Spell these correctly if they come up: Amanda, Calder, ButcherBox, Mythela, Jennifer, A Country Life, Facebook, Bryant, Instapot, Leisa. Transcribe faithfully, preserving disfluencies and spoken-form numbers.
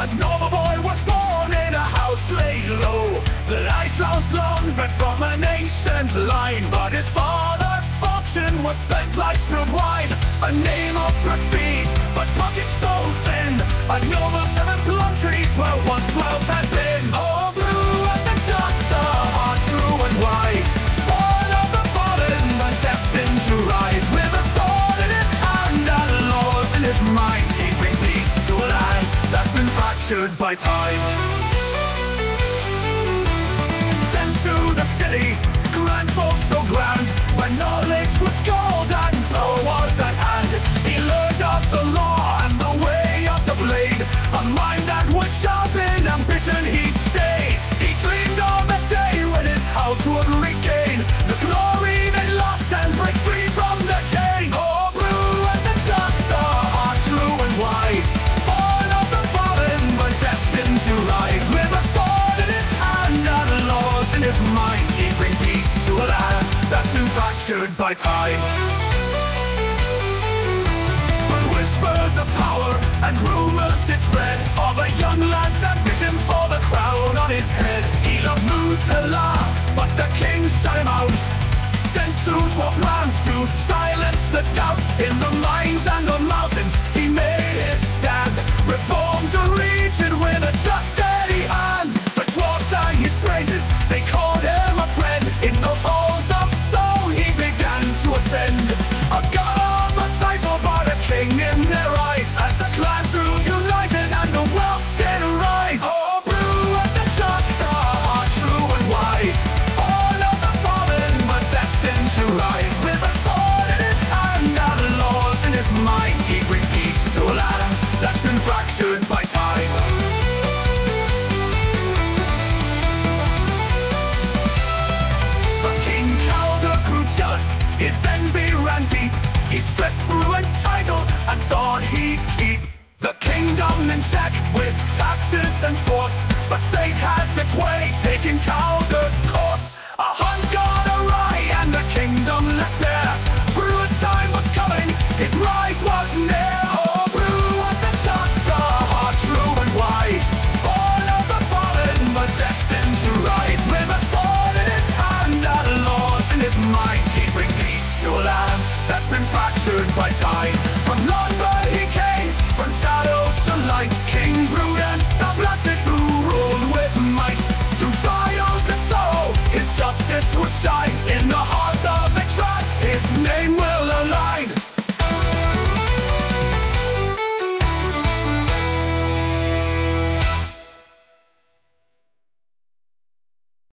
A normal boy was born in a house laid low. The life sounds long, but from an ancient line. But his father's fortune was spent like spilled wine. A name of prestige, but pockets so thin. A noble seven plum trees where once wealth had been. Oh, blue and the just, a heart true and wise, born of the fallen, but destined to rise. With a sword in his hand and laws in his mind, keeping peace to a land that's been fractured by time. Sent to the city, grand folks so grand, when knowledge was gold and power was at hand. He learned of the law and the way of the blade, a mind that was sharp in ambition he stayed. He dreamed of a day when his house would regain the glory they lost and break free from the chain. Oh, blue and the just, a heart true and wise, born of the fallen but destined to rise. With a sword in his hand and laws in his mind, he bring peace to a land that's been fractured by time. But whispers of power and rumors did spread of a young lad's ambition for the crown on his head. He loved Mythela, but the king shut him out. Sent to dwarf lands to silence the doubt. In the mines and the mountains, he made his stand. Reformed a region with a just steady hand. The dwarves sang his praises, they called him a friend. In those halls of stone, he began to ascend. A god of a title, but a king in their eyes. As the clans grew united and the wealth did rise. Oh, blue and the just, a heart true and wise, born of the fallen but destined to rise. With a sword in his hand and laws in his mind, he bring peace to a land that's been fractured by time. But King Calder grew jealous, his envy ran deep. He stripped Bryant's title and thought he'd keep the kingdom in check with taxes and force. But fate has its way, taking Calder's course. A hunt